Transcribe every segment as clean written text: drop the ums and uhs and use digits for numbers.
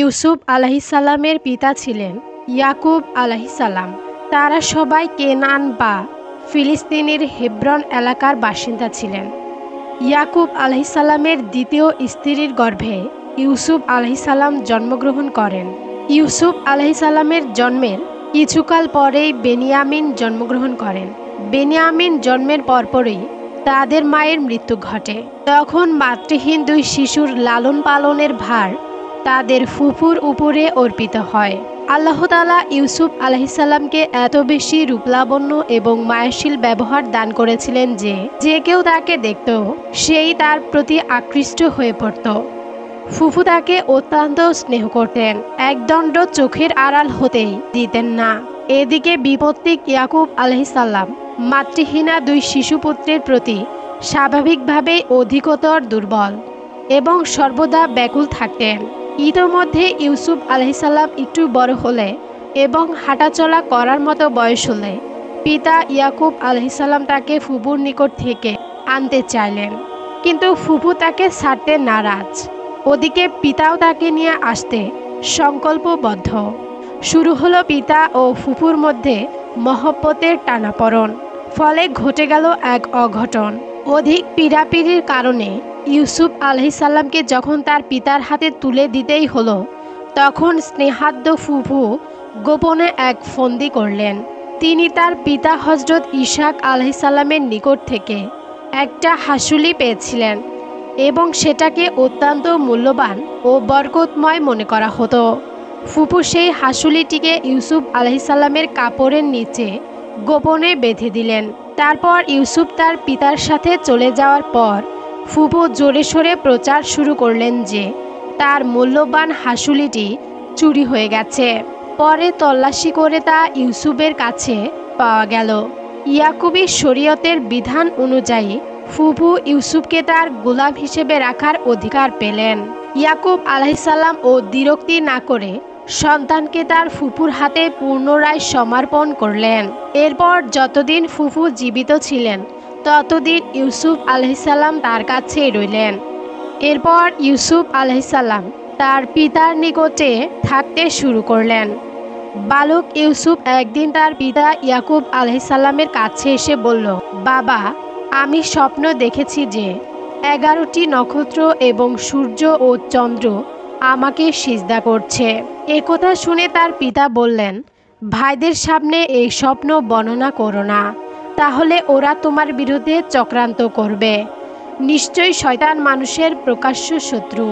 ইউসুফ আলাইহিসসালামের পিতা ছিলেন ইয়াকুব আলাইহিসসালাম। তারা সবাই কেনান বা ফিলিস্তিনের হেব্রন এলাকার বাসিন্দা ছিলেন। ইয়াকুব আলাইহিসসালামের দ্বিতীয় স্ত্রীর গর্ভে ইউসুফ আলাইহিসসালাম জন্মগ্রহণ করেন। ইউসুফ আলাইহিসসালামের জন্মের কিছুকাল পরেই বেনিয়ামিন জন্মগ্রহণ করেন। বেনিয়ামিন জন্মের পরপরই তাদের মায়ের মৃত্যু ঘটে। তখন মাতৃহীন দুই শিশুর লালন পালনের ভার তাদের ফুফুর উপরে অর্পিত হয়। আল্লাহ তাআলা ইউসুফ আলাইহিসসালামকে এত বেশি রূপলাবণ্য এবং মায়াশীল ব্যবহার দান করেছিলেন যে যে কেউ তাকে দেখত সেই তার প্রতি আকৃষ্ট হয়ে পড়ত। ফুফু তাকে অত্যন্ত স্নেহ করতেন, একদণ্ড চোখের আড়াল হতেই দিতেন না। এদিকে বিপত্তি ইয়াকুব আলাইহিসসালাম মাতৃহীনা দুই শিশুপুত্রের প্রতি স্বাভাবিকভাবেই অধিকতর দুর্বল এবং সর্বদা ব্যাকুল থাকতেন। ইতোমধ্যে ইউসুফ আলাইহিসসালাম একটু বড় হলে এবং হাঁটাচলা করার মতো বয়স হলে পিতা ইয়াকুব আলাইহিসসালাম তাকে ফুফুর নিকট থেকে আনতে চাইলেন, কিন্তু ফুফু তাকে ছাড়তে নারাজ। ওদিকে পিতাও তাকে নিয়ে আসতে সংকল্পবদ্ধ। শুরু হলো পিতা ও ফুফুর মধ্যে মহব্বতের টানাপড়ন। ফলে ঘটে গেল এক অঘটন। অধিক পীড়াপিড়ির কারণে ইউসুফ আলাইহিসসালামকে যখন তার পিতার হাতে তুলে দিতেই হলো, তখন স্নেহাদ্য ফুফু গোপনে এক ফন্দি করলেন। তিনি তার পিতা হযরত ইসহাক আলাইহিসসালামের নিকট থেকে একটা হাসুলি পেয়েছিলেন এবং সেটাকে অত্যন্ত মূল্যবান ও বরকতময় মনে করা হতো। ফুফু সেই হাসুলিটিকে ইউসুফ আলাইহিসসালামের কাপড়ের নিচে গোপনে বেঁধে দিলেন। তারপর ইউসুফ তার পিতার সাথে চলে যাওয়ার পর ফুফু জোরে সোরে প্রচার শুরু করলেন যে তার মূল্যবান হাসুলিটি চুরি হয়ে গেছে। পরে তল্লাশি করে তা ইউসুফের কাছে পাওয়া গেল। ইয়াকুবী শরীয়তের বিধান অনুযায়ী ফুফু ইউসুফকে তার গোলাম হিসেবে রাখার অধিকার পেলেন। ইয়াকুব আলাইহিসসালাম ও দ্বিরক্তি না করে সন্তানকে তার ফুফুর হাতে পুনরায় সমর্পণ করলেন। এরপর যতদিন ফুফু জীবিত ছিলেন ততদিন ইউসুফ আলাইহিসসালাম তার কাছেই রইলেন। এরপর ইউসুফ আলাইহিসসালাম তার পিতার নিকটে থাকতে শুরু করলেন। বালক ইউসুফ একদিন তার পিতা ইয়াকুব আলাইহিসসালামের কাছে এসে বলল, বাবা, আমি স্বপ্ন দেখেছি যে 11টি নক্ষত্র এবং সূর্য ও চন্দ্র আমাকে সিজদা করছে। একথা শুনে তার পিতা বললেন, ভাইদের সামনে এই স্বপ্ন বর্ণনা করো না, তাহলে ওরা তোমার বিরুদ্ধে চক্রান্ত করবে। নিশ্চয়ই শয়তান মানুষের প্রকাশ্য শত্রু।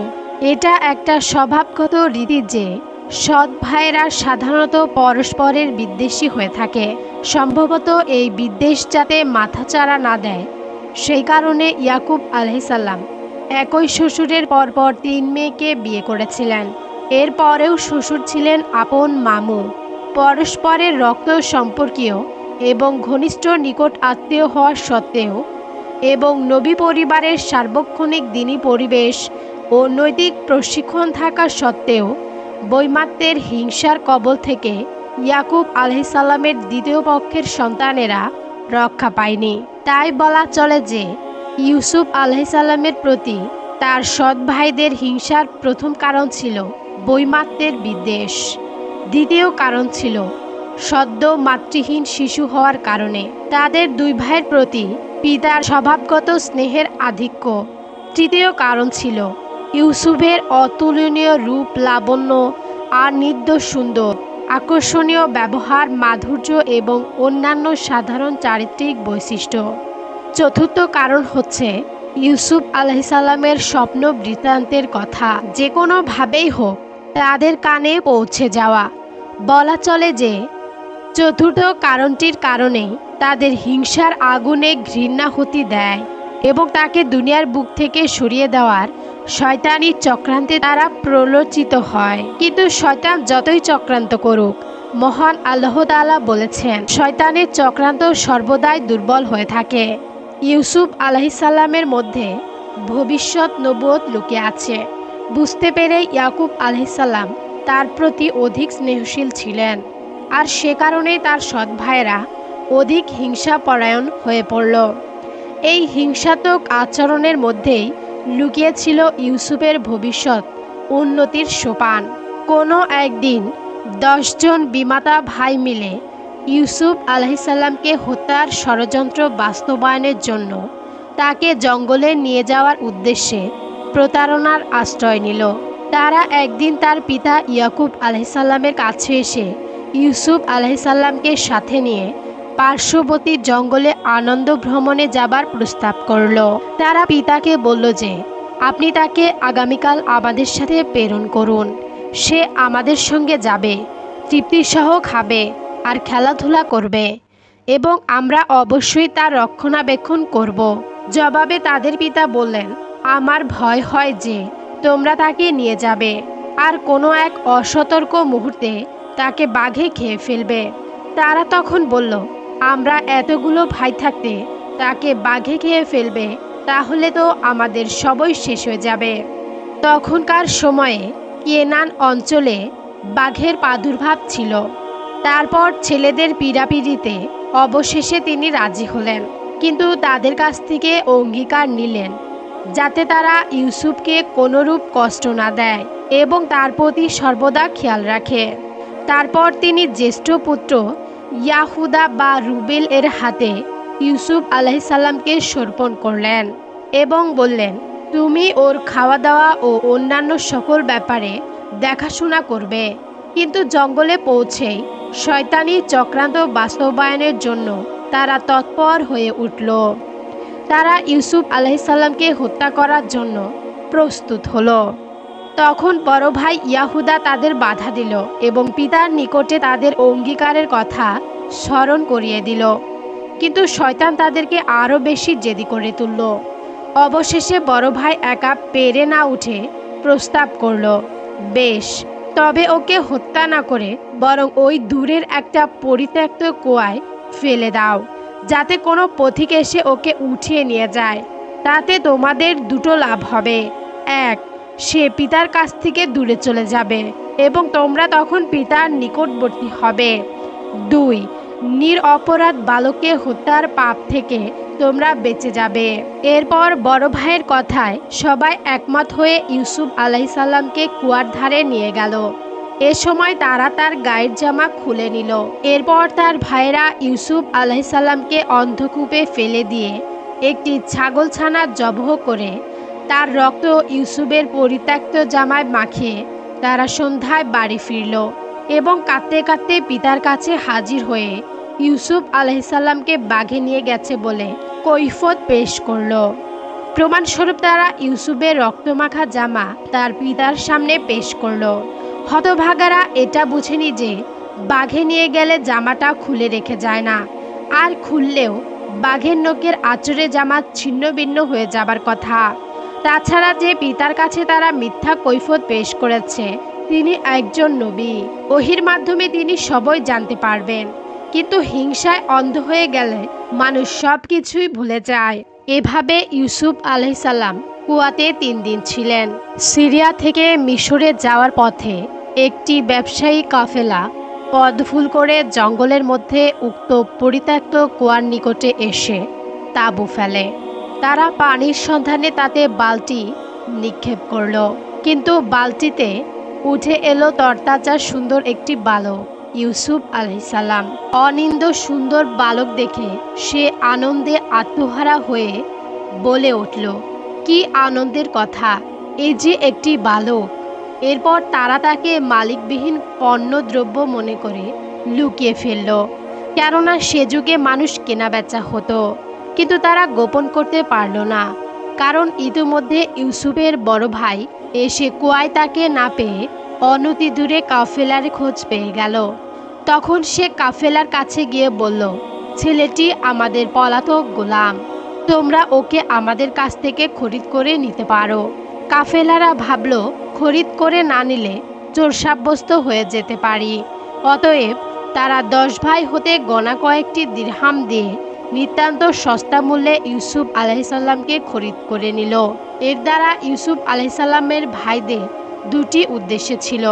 এটা একটা স্বভাবগত রীতি যে সৎ ভাইয়েরা সাধারণত পরস্পরের বিদ্বেষী হয়ে থাকে। সম্ভবত এই বিদ্বেষ যাতে মাথাচাড়া না দেয় সেই কারণে ইয়াকুব আলাইহিসসালাম একই শ্বশুরের পরপর 3 মেয়েকে বিয়ে করেছিলেন। এরপরেও শ্বশুর ছিলেন আপন মামু। পরস্পরের রক্ত সম্পর্কীয় এবং ঘনিষ্ঠ নিকট আত্মীয় হওয়া সত্ত্বেও এবং নবী পরিবারের সার্বক্ষণিক দিনী পরিবেশ ও নৈতিক প্রশিক্ষণ থাকা সত্ত্বেও বৈমাত্রের হিংসার কবল থেকে ইয়াকুব আলাইহিসসালামের দ্বিতীয় পক্ষের সন্তানেরা রক্ষা পায়নি। তাই বলা চলে যে ইউসুফ আলাইহিসসালামের প্রতি তার সৎ ভাইদের হিংসার প্রথম কারণ ছিল বৈমাত্রের বিদ্বেষ, দ্বিতীয় কারণ ছিল সদ্য মাতৃহীন শিশু হওয়ার কারণে তাদের দুই ভাইয়ের প্রতি পিতার স্বভাবগত স্নেহের আধিক্য, তৃতীয় কারণ ছিল ইউসুফের অতুলনীয় রূপ লাবণ্য আর নির্দোষ সুন্দর আকর্ষণীয় ব্যবহার, মাধুর্য এবং অন্যান্য সাধারণ চারিত্রিক বৈশিষ্ট্য। চতুর্থ কারণ হচ্ছে ইউসুফ আলাইহিসসালামের স্বপ্ন বৃত্তান্তের কথা যে কোনোভাবেই হোক তাদের কানে পৌঁছে যাওয়া। বলা চলে যে চতুর্থ কারণটির কারণে তাদের হিংসার আগুনে ঘৃণাহুতি দেয় এবং তাকে দুনিয়ার বুক থেকে সরিয়ে দেওয়ার শয়তানি চক্রান্তে তারা প্রলোচিত হয়। কিন্তু শয়তান যতই চক্রান্ত করুক, মহান আল্লাহ তাআলা বলেছেন শয়তানের চক্রান্ত সর্বদাই দুর্বল হয়ে থাকে। ইউসুফ আলাইহিসসালামের মধ্যে ভবিষ্যৎ নবুয়ত লুকিয়ে আছে। বুঝতে পেরে ইয়াকুব আলাইহিসসালাম তার প্রতি অধিক স্নেহশীল ছিলেন, আর সে কারণে তার সৎ ভাইয়েরা অধিক হিংসাপরায়ণ হয়ে পড়ল। এই হিংসাত্মক আচরণের মধ্যেই লুকিয়ে ছিল ইউসুফের ভবিষ্যৎ উন্নতির সোপান। কোনো একদিন 10 জন বিমাতা ভাই মিলে ইউসুফ আলাইহিসসালামকে হত্যার ষড়যন্ত্র বাস্তবায়নের জন্য তাকে জঙ্গলে নিয়ে যাওয়ার উদ্দেশ্যে প্রতারণার আশ্রয় নিল। তারা একদিন তার পিতা ইয়াকুব আলাইহিসসালামের কাছে এসে ইউসুফ আলাইহিসসালামকে সাথে নিয়ে পার্শ্ববর্তী জঙ্গলে আনন্দ ভ্রমণে যাবার প্রস্তাব করল। তারা পিতাকে বলল যে আপনি তাকে আগামীকাল আমাদের সাথে প্রেরণ করুন, সে আমাদের সঙ্গে যাবে, তৃপ্তিসহ খাবে আর খেলাধুলা করবে এবং আমরা অবশ্যই তার রক্ষণাবেক্ষণ করব। জবাবে তাদের পিতা বললেন, আমার ভয় হয় যে তোমরা তাকে নিয়ে যাবে আর কোনো এক অসতর্ক মুহূর্তে তাকে বাঘে খেয়ে ফেলবে। তারা তখন বলল, আমরা এতগুলো ভাই থাকতে তাকে বাঘে খেয়ে ফেলবে, তাহলে তো আমাদের সবই শেষ হয়ে যাবে। তখনকার সময়ে কেনান অঞ্চলে বাঘের প্রাদুর্ভাব ছিল। তারপর ছেলেদের পিড়াপিড়িতে অবশেষে তিনি রাজি হলেন, কিন্তু তাদের কাছ থেকে অঙ্গীকার নিলেন যাতে তারা ইউসুফকে কোনোরূপ কষ্ট না দেয় এবং তার প্রতি সর্বদা খেয়াল রাখে। তারপর তিনি জ্যেষ্ঠ পুত্র ইয়াহুদা বা রুবেল এর হাতে ইউসুফ আলাইহিসসালামকে সর্পণ করলেন এবং বললেন, তুমি ওর খাওয়া দাওয়া ও অন্যান্য সকল ব্যাপারে দেখাশোনা করবে। কিন্তু জঙ্গলে পৌঁছেই শয়তানি চক্রান্ত বাস্তবায়নের জন্য তারা তৎপর হয়ে উঠল। তারা ইউসুফ আলাইহিসসালামকে হত্যা করার জন্য প্রস্তুত হলো। তখন বড় ভাই ইয়াহুদা তাদের বাধা দিল এবং পিতার নিকটে তাদের অঙ্গীকারের কথা স্মরণ করিয়ে দিল, কিন্তু শয়তান তাদেরকে আরও বেশি জেদি করে তুলল। অবশেষে বড় ভাই একা পেরে না উঠে প্রস্তাব করল, বেশ, তবে ওকে হত্যা না করে বরং ওই দূরের একটা পরিত্যক্ত কুয়ায় ফেলে দাও, যাতে কোনো পথিক এসে ওকে উঠিয়ে নিয়ে যায়। তাতে তোমাদের দুটো লাভ হবে, এক, সে পিতার কাছ থেকে দূরে চলে যাবে এবং তোমরা তখন পিতার নিকটবর্তী হবে, দুই, নিরপরাধ বালককে হত্যার পাপ থেকে তোমরা বেঁচে যাবে। এরপর বড় ভাইয়ের কথায় সবাই একমত হয়ে ইউসুফ আলাইহিসসালামকে কুয়ার ধারে নিয়ে গেল। এ সময় তারা তার গায়ের জামা খুলে নিল। এরপর তার ভাইরা ইউসুফ আলাইহিসসালামকে অন্ধকূপে ফেলে দিয়ে একটি ছাগলছানা জবহ করে তার রক্ত ইউসুফের পরিত্যক্ত জামায় মাখিয়ে তারা সন্ধ্যায় বাড়ি ফিরল এবং কাঁদতে কাঁদতে পিতার কাছে হাজির হয়ে ইউসুফ আলাইহিসসালামকে বাঘে নিয়ে গেছে বলে কৈফত পেশ করল। প্রমাণস্বরূপ তারা ইউসুফের রক্তমাখা জামা তার পিতার সামনে পেশ করল। হতভাগারা এটা বুঝেনি যে বাঘে নিয়ে গেলে জামাটা খুলে রেখে যায় না, আর খুললেও বাঘের নখের আঁচড়ে জামা ছিন্ন ভিন্ন হয়ে যাবার কথা। তাছাড়া যে পিতার কাছে তারা মিথ্যা কৈফত পেশ করেছে তিনি একজন নবী, ওহির মাধ্যমে তিনি সবই জানতে পারবেন, কিন্তু হিংসায় অন্ধ হয়ে গেলে মানুষ সব কিছুই ভুলে যায়। এভাবে ইউসুফ আলাইহিসসালাম কুয়াতে 3 দিন ছিলেন। সিরিয়া থেকে মিশরে যাওয়ার পথে একটি ব্যবসায়ী কাফেলা পথ ভুল করে জঙ্গলের মধ্যে উক্ত পরিত্যক্ত কুয়ার নিকটে এসে তাঁবু ফেলে। তারা পানির সন্ধানে তাতে বালতি নিক্ষেপ করল, কিন্তু বালতিতে উঠে এলো তরতাজা সুন্দর একটি বালক ইউসুফ আলাইহিসসালাম। অনিন্দ সুন্দর বালক দেখে সে আনন্দে আত্মহারা হয়ে বলে উঠল, কি আনন্দের কথা, এই যে একটি বালক। এরপর তারা তাকে মালিকবিহীন পণ্যদ্রব্য মনে করে লুকিয়ে ফেলল, কেননা সে যুগে মানুষ কেনাবেচা হতো, কিন্তু তারা গোপন করতে পারল না, কারণ ইতিমধ্যে ইউসুফের বড় ভাই এসে কুয়ায় তাকে না পেয়ে অনতি দূরে কাফেলার খোঁজ পেয়ে গেল। তখন সে কাফেলার কাছে গিয়ে বলল, ছেলেটি আমাদের পলাতক গোলাম, তোমরা ওকে আমাদের কাছ থেকে খরিদ করে নিতে পারো। কাফেলারা ভাবল, খরিদ করে না নিলে চোর সাব্যস্ত হয়ে যেতে পারি। অতএব তারা 10 ভাই হতে গোনা কয়েকটি দিরহাম দিয়ে নিতান্ত সস্তা মূল্যে ইউসুফ আলাইহিসসালামকে খরিদ করে নিল। এর দ্বারা ইউসুফ আলাইহিসসালামের ভাইদের 2টি উদ্দেশ্য ছিল,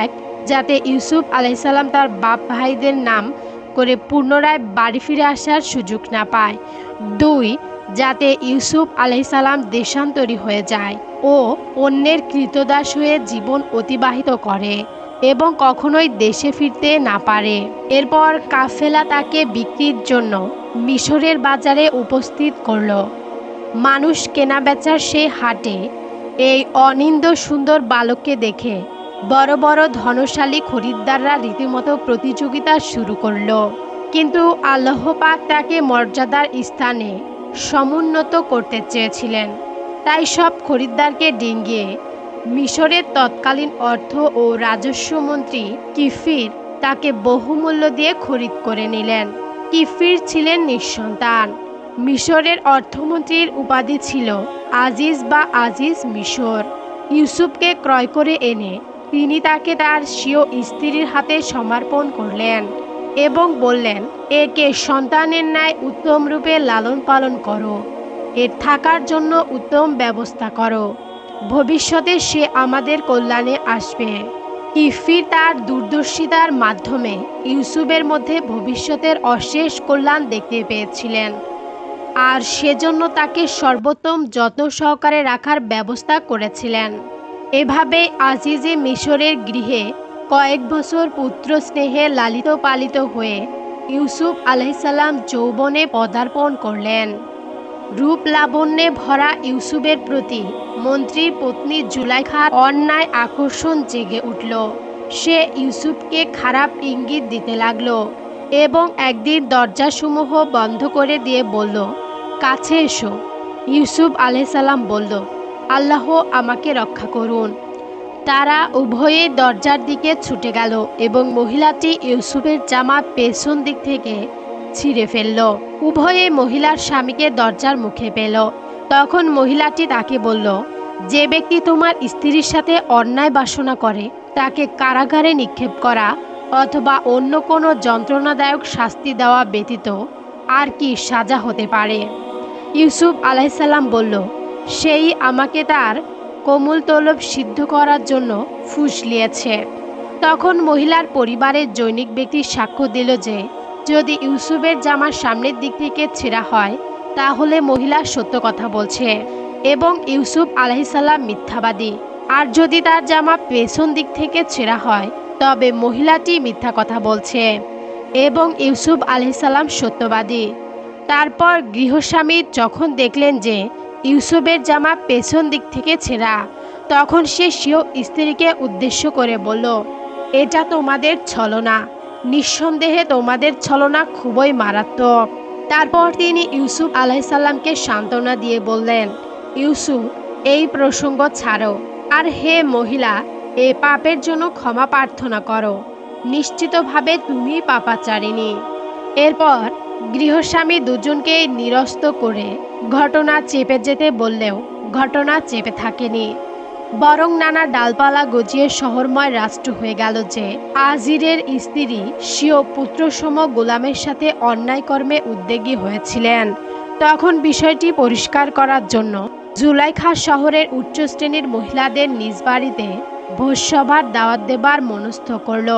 এক, যাতে ইউসুফ আলাইহিসসালাম তার বাপ ভাইদের নাম করে পুনরায় বাড়ি ফিরে আসার সুযোগ না পায়, দুই, যাতে ইউসুফ আলাইহিসসালাম দেশান্তরী হয়ে যায় ও অন্যের কৃতদাস হয়ে জীবন অতিবাহিত করে এবং কখনোই দেশে ফিরতে না পারে। এরপর কাফেলা তাকে বিক্রির জন্য মিশরের বাজারে উপস্থিত করল। মানুষ কেনাবেচার সেই হাটে এই অনিন্দ সুন্দর বালককে দেখে বড় বড় ধনশালী খরিদ্দাররা রীতিমতো প্রতিযোগিতা শুরু করল, কিন্তু আল্লাহ পাক তাকে মর্যাদার স্থানে সমুন্নত করতে চেয়েছিলেন। তাই সব খরিদ্দারকে ডিঙ্গিয়ে মিশরের তৎকালীন অর্থ ও রাজস্ব মন্ত্রী কিফির তাকে বহুমূল্য দিয়ে খরিদ করে নিলেন। কিফির ছিলেন নিঃসন্তান। মিশরের অর্থমন্ত্রীর উপাধি ছিল আজিজ বা আজিজ মিশর। ইউসুফকে ক্রয় করে এনে তিনি তাকে তার স্বীয় স্ত্রীর হাতে সমর্পণ করলেন এবং বললেন, একে সন্তানের ন্যায় উত্তম রূপে লালন পালন করো, এর থাকার জন্য উত্তম ব্যবস্থা করো, ভবিষ্যতে সে আমাদের কল্যাণে আসবে। কিফির তার দূরদর্শিতার মাধ্যমে ইউসুফের মধ্যে ভবিষ্যতের অশেষ কল্যাণ দেখতে পেয়েছিলেন আর সেজন্য তাকে সর্বোত্তম যত্ন সহকারে রাখার ব্যবস্থা করেছিলেন। এভাবে আজিজে মিশরের গৃহে কয়েক বছর পুত্র স্নেহে লালিত পালিত হয়ে ইউসুফ আলাইহিসসালাম যৌবনে পদার্পণ করলেন। রূপ লাবণ্যে ভরা ইউসুফের প্রতি মন্ত্রীর পত্নী জুলাইখার অন্যায় আকর্ষণ জেগে উঠল। সে ইউসুফকে খারাপ ইঙ্গিত দিতে লাগল এবং একদিন দরজাসমূহ বন্ধ করে দিয়ে বলল, কাছে এসো। ইউসুফ আলাইহিসসালাম বলল, আল্লাহ আমাকে রক্ষা করুন। তারা উভয়ে দরজার দিকে ছুটে গেল এবং মহিলাটি ইউসুফের জামা পেছন দিক থেকে ছিঁড়ে ফেলল। উভয়ে মহিলার স্বামীকে দরজার মুখে পেল। তখন মহিলাটি তাকে বলল, যে ব্যক্তি তোমার স্ত্রীর সাথে অন্যায় বাসনা করে তাকে কারাগারে নিক্ষেপ করা অথবা অন্য কোনো যন্ত্রণাদায়ক শাস্তি দেওয়া ব্যতীত আর কি সাজা হতে পারে? ইউসুফ আলাইহিসসালাম বলল, সেই আমাকে তার কোমল তলব সিদ্ধ করার জন্য ফুসলিয়েছে। তখন মহিলার পরিবারের জৈনিক ব্যক্তি সাক্ষ্য দিল যে যদি ইউসুফের জামার সামনের দিক থেকে ছেঁড়া হয় তাহলে মহিলা সত্য কথা বলছে এবং ইউসুফ আলাইহিসসালাম মিথ্যাবাদী, আর যদি তার জামা পেছন দিক থেকে ছেঁড়া হয় তবে মহিলাটি মিথ্যা কথা বলছে এবং ইউসুফ আলাইহিসসালাম সত্যবাদী। তারপর গৃহস্বামী যখন দেখলেন যে ইউসুফের জামা পেছন দিক থেকে ছেঁড়া, তখন সে স্বীয় স্ত্রীকে উদ্দেশ্য করে বলল, এটা তোমাদের ছলনা, নিঃসন্দেহে তোমাদের ছলনা খুবই মারাত্মক। তারপর তিনি ইউসুফ আলাইহিসসালামকে সান্ত্বনা দিয়ে বললেন, ইউসুফ, এই প্রসঙ্গ ছাড়ো আর হে মহিলা, এ পাপের জন্য ক্ষমা প্রার্থনা করো, নিশ্চিতভাবে তুমি পাপাচারিণী। এরপর গৃহস্বামী দুজনকে নিরস্ত করে ঘটনা চেপে যেতে বললেও ঘটনা চেপে থাকেনি, বরং নানা ডালপালা গজিয়ে শহরময় রাষ্ট্র হয়ে গেল যে আজিরের স্ত্রী স্বীয় পুত্রসম গোলামের সাথে অন্যায় কর্মে উদ্যোগী হয়েছিলেন। তখন বিষয়টি পরিষ্কার করার জন্য জুলাইখা শহরের উচ্চ শ্রেণীর মহিলাদের নিজ বাড়িতে ভোজসভার দাওয়াত দেবার মনস্থ করল।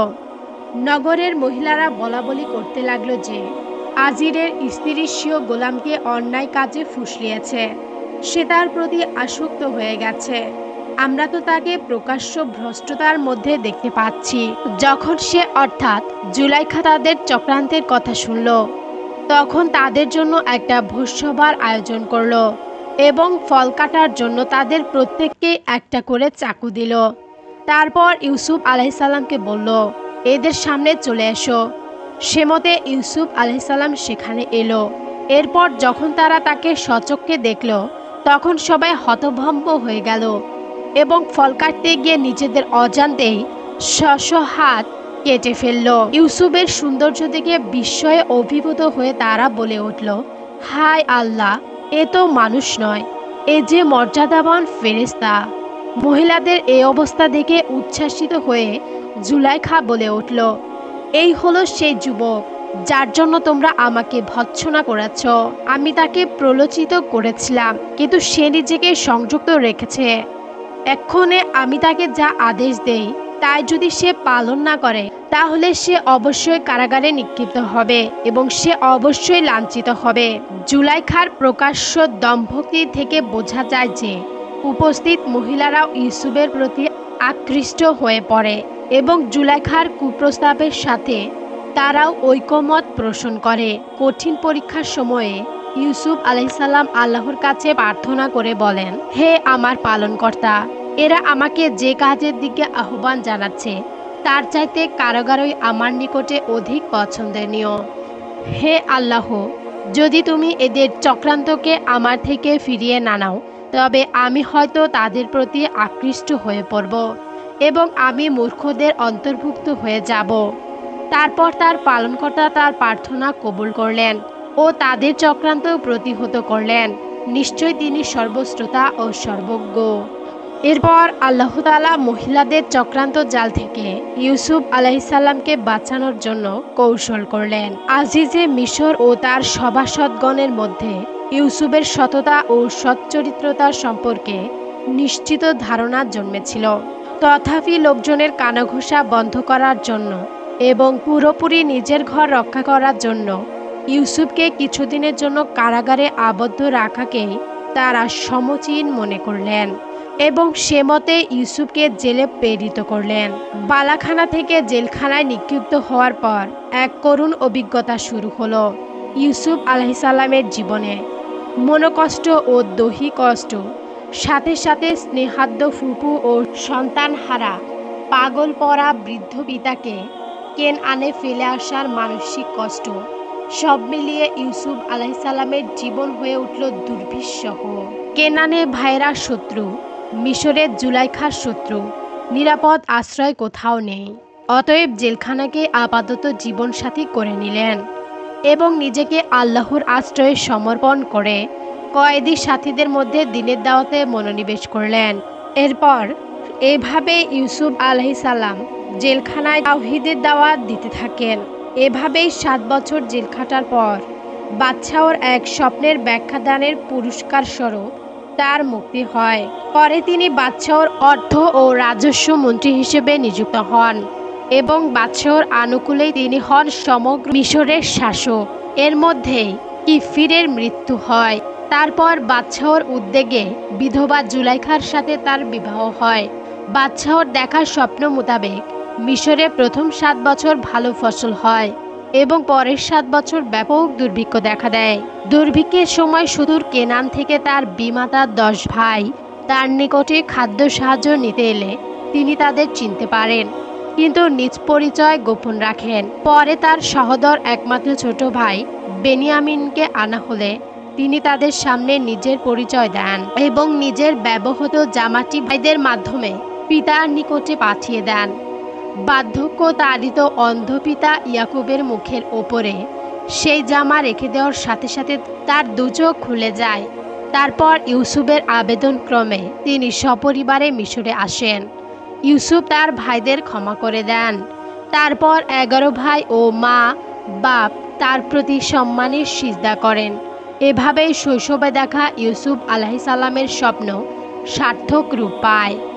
নগরের মহিলারা বলাবলি করতে লাগল যে আজিরের স্ত্রী স্বীয় গোলামকে অন্যায় কাজে ফুসলিয়েছে, সে তার প্রতি আসক্ত হয়ে গেছে, আমরা তো তাকে প্রকাশ্য ভ্রষ্টতার মধ্যে দেখতে পাচ্ছি। যখন সে অর্থাৎ জুলাইখা তাদের চক্রান্তের কথা শুনল, তখন তাদের জন্য একটা ভোজসভার আয়োজন করল এবং ফল কাটার জন্য তাদের প্রত্যেককে একটা করে চাকু দিল। তারপর ইউসুফ আলাইহিসসালামকে বলল, এদের সামনে চলে এসো। সে মতে ইউসুফ আলাইহিসসালাম সেখানে এলো। এরপর যখন তারা তাকে সচক্ষে দেখল, তখন সবাই হতভম্ব হয়ে গেল এবং ফল কাটতে গিয়ে নিজেদের অজান্তেই স্ব হাত কেটে ফেলল। ইউসুফের সৌন্দর্য দেখে বিস্ময়ে অভিভূত হয়ে তারা বলে উঠল, হায় আল্লাহ, এ তো মানুষ নয়, এ যে মর্যাদাবান ফেরেশতা। মহিলাদের এই অবস্থা দেখে উচ্ছ্বাসিত হয়ে জুলাইখা বলে উঠল, এই হলো সেই যুবক যার জন্য তোমরা আমাকে ভৎসনা করেছ। আমি তাকে প্রলোচিত করেছিলাম, কিন্তু সে নিজেকে সংযুক্ত রেখেছে। এক্ষণে আমি তাকে যা আদেশ দেই তাই যদি সে পালন না করে তাহলে সে অবশ্যই কারাগারে নিক্ষিপ্ত হবে এবং সে অবশ্যই লাঞ্ছিত হবে। জুলাইখার প্রকাশ্য দম্ভক্তি থেকে বোঝা যায় যে উপস্থিত মহিলারাও ইউসুফের প্রতি আকৃষ্ট হয়ে পড়ে এবং জুলাইখার কুপ্রস্তাবের সাথে তারাও ঐকমত পোষণ করে। কঠিন পরীক্ষার সময়ে ইউসুফ আলাইহিসসালাম আল্লাহর কাছে প্রার্থনা করে বলেন, হে আমার পালনকর্তা, এরা আমাকে যে কাজের দিকে আহ্বান জানাচ্ছে তার চাইতে কারাগারই আমার নিকটে অধিক পছন্দনীয়। হে আল্লাহ, যদি তুমি এদের চক্রান্তকে আমার থেকে ফিরিয়ে না নাও তবে আমি হয়তো তাদের প্রতি আকৃষ্ট হয়ে পড়ব এবং আমি মূর্খদের অন্তর্ভুক্ত হয়ে যাব। তারপর তার পালনকর্তা তার প্রার্থনা কবুল করলেন ও তাদের চক্রান্ত প্রতিহত করলেন। নিশ্চয় তিনি সর্বশ্রোতা ও সর্বজ্ঞ। এরপর আল্লাহ তাআলা মহিলাদের চক্রান্ত জাল থেকে ইউসুফ আলাইহিসসালামকে বাঁচানোর জন্য কৌশল করলেন। আজিজে মিশর ও তার সভাসদগণের মধ্যে ইউসুফের সততা ও সচ্চরিত্রতা সম্পর্কে নিশ্চিত ধারণা জন্মেছিল। তথাপি লোকজনের কানাঘোষা বন্ধ করার জন্য এবং পুরোপুরি নিজের ঘর রক্ষা করার জন্য ইউসুফকে কিছুদিনের জন্য কারাগারে আবদ্ধ রাখাকেই তারা সমীচীন মনে করলেন এবং সে মতে ইউসুফকে জেলে প্রেরিত করলেন। বালাখানা থেকে জেলখানায় নিক্ষিপ্ত হওয়ার পর এক করুণ অভিজ্ঞতা শুরু হলো। ইউসুফ আলাইহিসসালামের জীবনে মনোকষ্ট ও দৈহিক কষ্ট, সাথে সাথে স্নেহাদ্য ফুপু ও সন্তানহারা পাগলপরা বৃদ্ধ পিতাকে কেনআনে ফেলে আসার মানসিক কষ্ট, সব মিলিয়ে ইউসুফ আলাইহিসসালামের জীবন হয়ে উঠল দুর্বিষহ। কেনআনে ভাইরা শত্রু, মিশরের জুলাইখার শত্রু, নিরাপদ আশ্রয় কোথাও নেই। অতএব জেলখানাকে আপাতত জীবনসাথী করে নিলেন এবং নিজেকে আল্লাহর আশ্রয়ে সমর্পণ করে কয়েদি সাথীদের মধ্যে দ্বীনের দাওয়াতে মনোনিবেশ করলেন। এরপর এভাবে ইউসুফ আলাইহিসসালাম জেলখানায় তাওহীদের দাওয়াত দিতে থাকেন। এভাবেই 7 বছর জেল খাটার পর বাদশাহর এক স্বপ্নের ব্যাখ্যাদানের পুরস্কার স্বরূপ তার মুক্তি হয়। পরে তিনি বাদশাহর অর্থ ও রাজস্ব মন্ত্রী হিসেবে নিযুক্ত হন এবং বাদশাহর আনুকূলে তিনি হন সমগ্র মিশরের শাসক। এর মধ্যেই কিফিরের মৃত্যু হয়। তারপর বাদশাহর উদ্যোগে বিধবা জুলাইখার সাথে তার বিবাহ হয়। বাদশাহর দেখা স্বপ্ন মোতাবেক মিশরে প্রথম 7 বছর ভালো ফসল হয় এবং পরের 7 বছর ব্যাপক দুর্ভিক্ষ দেখা দেয়। দুর্ভিক্ষের সময় সুদূর কেনান থেকে তার বিমাতার 10 ভাই তার নিকটে খাদ্য সাহায্য নিতে এলে তিনি তাদের চিনতে পারেন কিন্তু নিজ পরিচয় গোপন রাখেন। পরে তার সহোদর একমাত্র ছোট ভাই বেনিয়ামিনকে আনা হলে তিনি তাদের সামনে নিজের পরিচয় দেন এবং নিজের ব্যবহৃত জামাটি ভাইদের মাধ্যমে পিতার নিকটে পাঠিয়ে দেন। বার্ধক্য তাড়িত অন্ধ পিতা ইয়াকুবের মুখের ওপরে সেই জামা রেখে দেওয়ার সাথে সাথে তার দুচোখ খুলে যায়। তারপর ইউসুফের আবেদনক্রমে তিনি সপরিবারে মিশরে আসেন। ইউসুফ তার ভাইদের ক্ষমা করে দেন। তারপর 11 ভাই ও মা বাপ তার প্রতি সম্মানের সিজদা করেন। এভাবেই শৈশবে দেখা ইউসুফ আলাইহিসসালামের স্বপ্ন সার্থক রূপ পায়।